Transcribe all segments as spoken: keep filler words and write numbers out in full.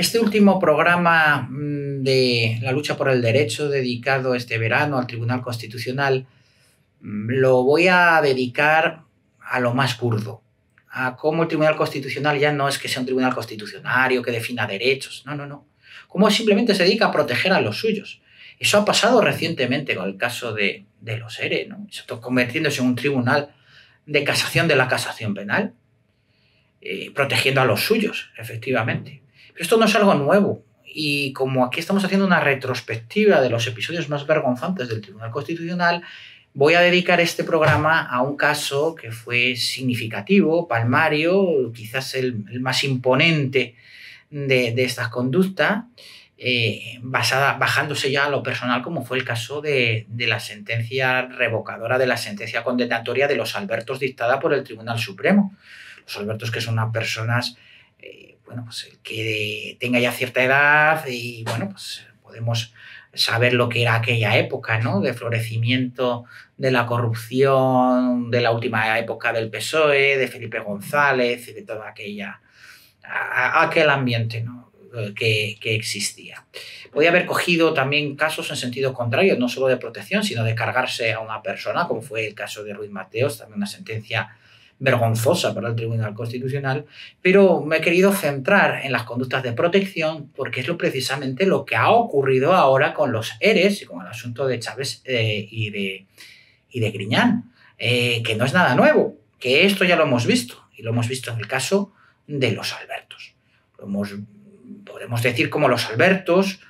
Este último programa de la lucha por el derecho dedicado este verano al Tribunal Constitucional lo voy a dedicar a lo más kurdo, a cómo el Tribunal Constitucional ya no es que sea un tribunal constitucionario que defina derechos, no, no, no. Cómo simplemente se dedica a proteger a los suyos. Eso ha pasado recientemente con el caso de, de los E R E, ¿no? Eso convirtiéndose en un tribunal de casación de la casación penal, eh, protegiendo a los suyos, efectivamente. Pero esto no es algo nuevo. Y como aquí estamos haciendo una retrospectiva de los episodios más vergonzantes del Tribunal Constitucional, voy a dedicar este programa a un caso que fue significativo, palmario, quizás el, el más imponente de, de estas conductas, eh, basada, bajándose ya a lo personal, como fue el caso de, de la sentencia revocadora, de la sentencia condenatoria de los Albertos dictada por el Tribunal Supremo. Los Albertos, que son unas personas, eh, bueno, pues el que tenga ya cierta edad y, bueno, pues podemos saber lo que era aquella época, ¿no?, de florecimiento de la corrupción, de la última época del P S O E, de Felipe González y de toda aquella, a, a aquel ambiente, ¿no?, que, que existía. Podía haber cogido también casos en sentido contrario, no solo de protección, sino de cargarse a una persona, como fue el caso de Ruiz Mateos, también una sentencia vergonzosa para el Tribunal Constitucional, pero me he querido centrar en las conductas de protección porque es lo, precisamente lo que ha ocurrido ahora con los E R Es y con el asunto de Chávez eh, y, de, y de Griñán, eh, que no es nada nuevo, que esto ya lo hemos visto, y lo hemos visto en el caso de los Albertos. Lo hemos, podemos decir, como los Albertos,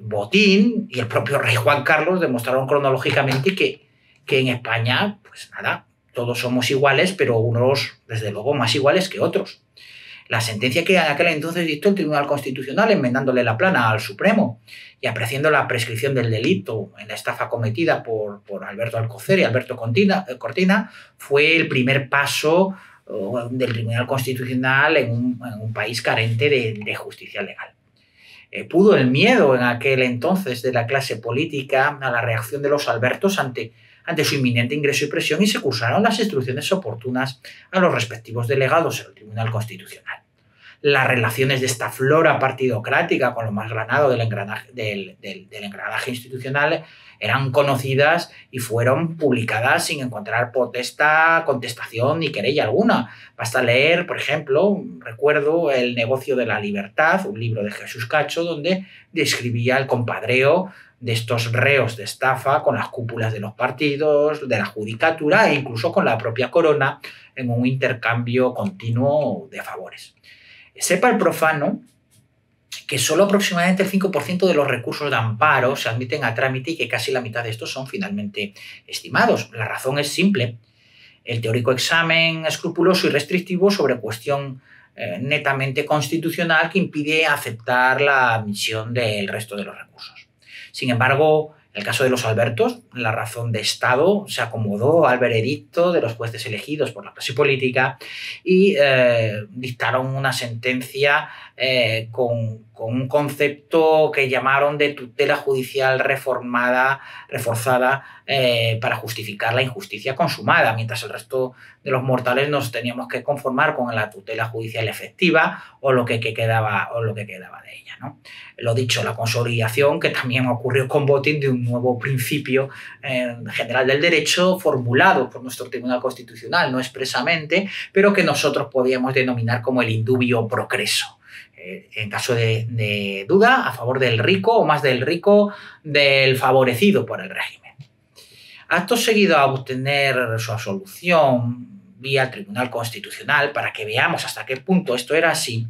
Botín y el propio rey Juan Carlos demostraron cronológicamente que, que en España, pues nada, todos somos iguales, pero unos, desde luego, más iguales que otros. La sentencia que en aquel entonces dictó el Tribunal Constitucional, enmendándole la plana al Supremo y apreciando la prescripción del delito en la estafa cometida por, por Alberto Alcocer y Alberto Cortina, fue el primer paso del Tribunal Constitucional en un, en un país carente de, de justicia legal. Pudo el miedo en aquel entonces de la clase política a la reacción de los Albertos ante ante su inminente ingreso y presión, y se cursaron las instrucciones oportunas a los respectivos delegados del Tribunal Constitucional. Las relaciones de esta flora partidocrática con lo más granado del engranaje, del, del, del engranaje institucional eran conocidas y fueron publicadas sin encontrar protesta, contestación ni querella alguna. Basta leer, por ejemplo, recuerdo El Negocio de la Libertad, un libro de Jesús Cacho, donde describía el compadreo de estos reos de estafa con las cúpulas de los partidos, de la judicatura e incluso con la propia corona, en un intercambio continuo de favores. Sepa el profano que solo aproximadamente el cinco por ciento de los recursos de amparo se admiten a trámite y que casi la mitad de estos son finalmente estimados. La razón es simple: el teórico examen escrupuloso y restrictivo sobre cuestión eh, netamente constitucional que impide aceptar la admisión del resto de los recursos. Sin embargo, en el caso de los Albertos, la razón de Estado se acomodó al veredicto de los jueces elegidos por la clase política y eh, dictaron una sentencia eh, con, con un concepto que llamaron de tutela judicial reformada, reforzada, eh, para justificar la injusticia consumada, mientras el resto de los mortales nos teníamos que conformar con la tutela judicial efectiva o lo que, que quedaba, o lo que quedaba de ella, ¿no? Lo dicho, la consolidación, que también ocurrió con Botín, de un nuevo principio eh, general del derecho formulado por nuestro Tribunal Constitucional, no expresamente, pero que nosotros podíamos denominar como el indubio progreso. En caso de, de duda, a favor del rico o más del rico del favorecido por el régimen. Acto seguido a obtener su absolución vía Tribunal Constitucional, para que veamos hasta qué punto esto era así,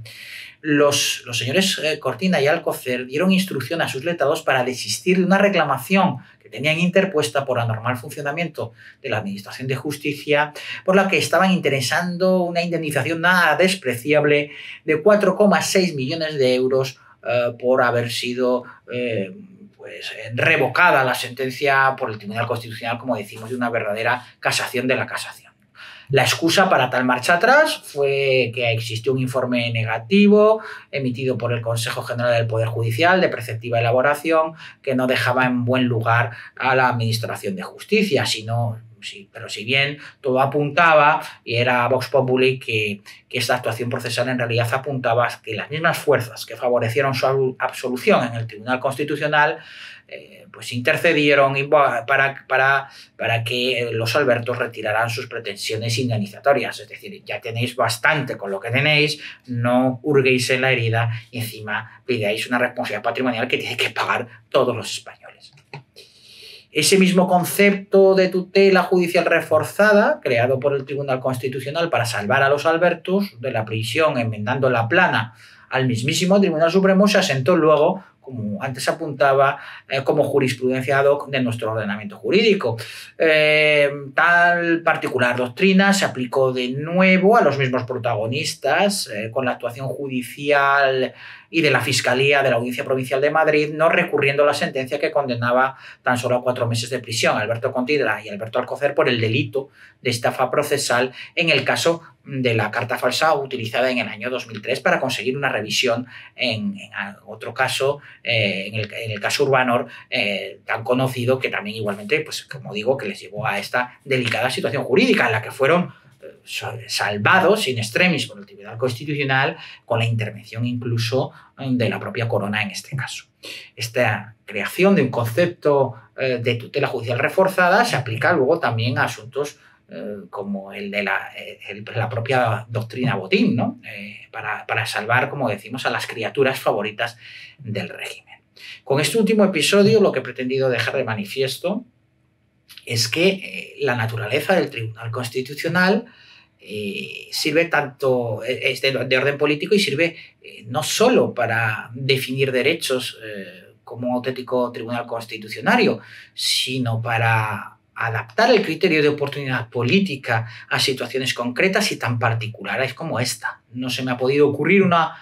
los, los señores Cortina y Alcocer dieron instrucción a sus letrados para desistir de una reclamación que tenían interpuesta por anormal funcionamiento de la Administración de Justicia, por la que estaban interesando una indemnización nada despreciable de cuatro coma seis millones de euros eh, por haber sido eh, pues, revocada la sentencia por el Tribunal Constitucional, como decimos, de una verdadera casación de la casación. La excusa para tal marcha atrás fue que existió un informe negativo emitido por el Consejo General del Poder Judicial, de preceptiva elaboración, que no dejaba en buen lugar a la Administración de Justicia, sino sí, pero si bien todo apuntaba, y era Vox Populi, que, que esta actuación procesal en realidad apuntaba a que las mismas fuerzas que favorecieron su absolución en el Tribunal Constitucional eh, pues intercedieron para, para, para que los Albertos retiraran sus pretensiones indemnizatorias. Es decir, ya tenéis bastante con lo que tenéis, no hurguéis en la herida y encima pidáis una responsabilidad patrimonial que tiene que pagar todos los españoles. Ese mismo concepto de tutela judicial reforzada, creado por el Tribunal Constitucional para salvar a los Albertos de la prisión, enmendando la plana al mismísimo Tribunal Supremo, se asentó luego, como antes apuntaba, eh, como jurisprudencia ad hoc de nuestro ordenamiento jurídico. Eh, tal particular doctrina se aplicó de nuevo a los mismos protagonistas, eh, con la actuación judicial y de la Fiscalía de la Audiencia Provincial de Madrid, no recurriendo a la sentencia que condenaba tan solo a cuatro meses de prisión a Alberto Cortina y Alberto Alcocer por el delito de estafa procesal en el caso de la carta falsa utilizada en el año dos mil tres para conseguir una revisión en, en otro caso, eh, en, el, en el caso Urbanor, eh, tan conocido, que también igualmente, pues como digo, que les llevó a esta delicada situación jurídica en la que fueron salvados sin extremis por el Tribunal Constitucional, con la intervención incluso de la propia corona en este caso. Esta creación de un concepto de tutela judicial reforzada se aplica luego también a asuntos como el de la, el, la propia doctrina Botín, ¿no? eh, para, para salvar, como decimos, a las criaturas favoritas del régimen. Con este último episodio lo que he pretendido dejar de manifiesto es que eh, la naturaleza del Tribunal Constitucional eh, sirve tanto, es de, de orden político y sirve eh, no solo para definir derechos eh, como un auténtico tribunal constitucionario, sino para adaptar el criterio de oportunidad política a situaciones concretas y tan particulares como esta. No se me ha podido ocurrir una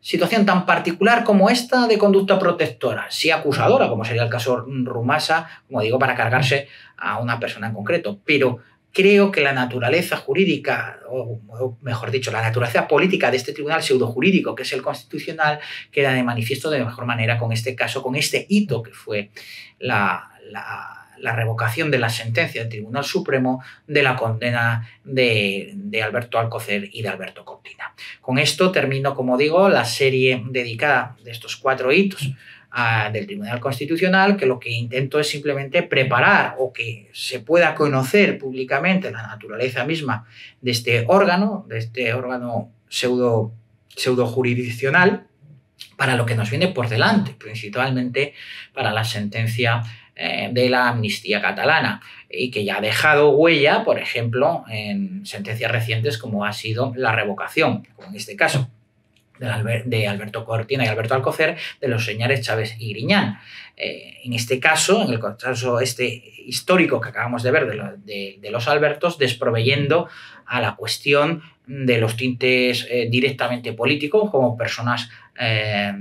situación tan particular como esta de conducta protectora, sí acusadora, como sería el caso Rumasa, como digo, para cargarse a una persona en concreto. Pero creo que la naturaleza jurídica, o, o mejor dicho, la naturaleza política de este tribunal pseudojurídico, que es el constitucional, queda de manifiesto de mejor manera con este caso, con este hito que fue la... la la revocación de la sentencia del Tribunal Supremo de la condena de, de Alberto Alcocer y de Alberto Cortina. Con esto termino, como digo, la serie dedicada de estos cuatro hitos a, del Tribunal Constitucional, que lo que intento es simplemente preparar o que se pueda conocer públicamente la naturaleza misma de este órgano, de este órgano pseudo, pseudo jurisdiccional, para lo que nos viene por delante, principalmente para la sentencia de la amnistía catalana, y que ya ha dejado huella, por ejemplo, en sentencias recientes como ha sido la revocación, como en este caso, de Alberto Cortina y Alberto Alcocer, de los señores Chávez y Griñán. Eh, en este caso, en el caso este histórico que acabamos de ver de, lo, de, de los Albertos, desproveyendo a la cuestión de los tintes eh, directamente políticos como personas eh,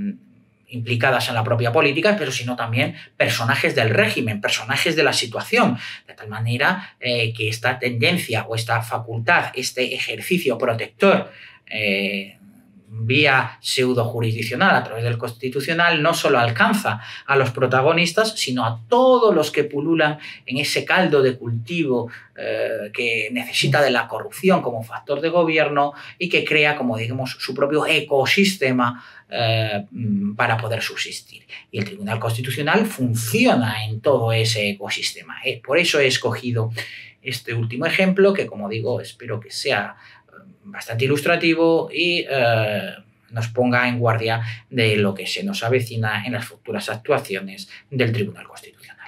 implicadas en la propia política, pero sino también personajes del régimen, personajes de la situación, de tal manera eh, que esta tendencia o esta facultad, este ejercicio protector eh, vía pseudo-jurisdiccional a través del Constitucional, no solo alcanza a los protagonistas, sino a todos los que pululan en ese caldo de cultivo eh, que necesita de la corrupción como factor de gobierno y que crea, como digamos, su propio ecosistema eh, para poder subsistir. Y el Tribunal Constitucional funciona en todo ese ecosistema. Eh. Por eso he escogido este último ejemplo, que, como digo, espero que sea bastante ilustrativo y eh, nos ponga en guardia de lo que se nos avecina en las futuras actuaciones del Tribunal Constitucional.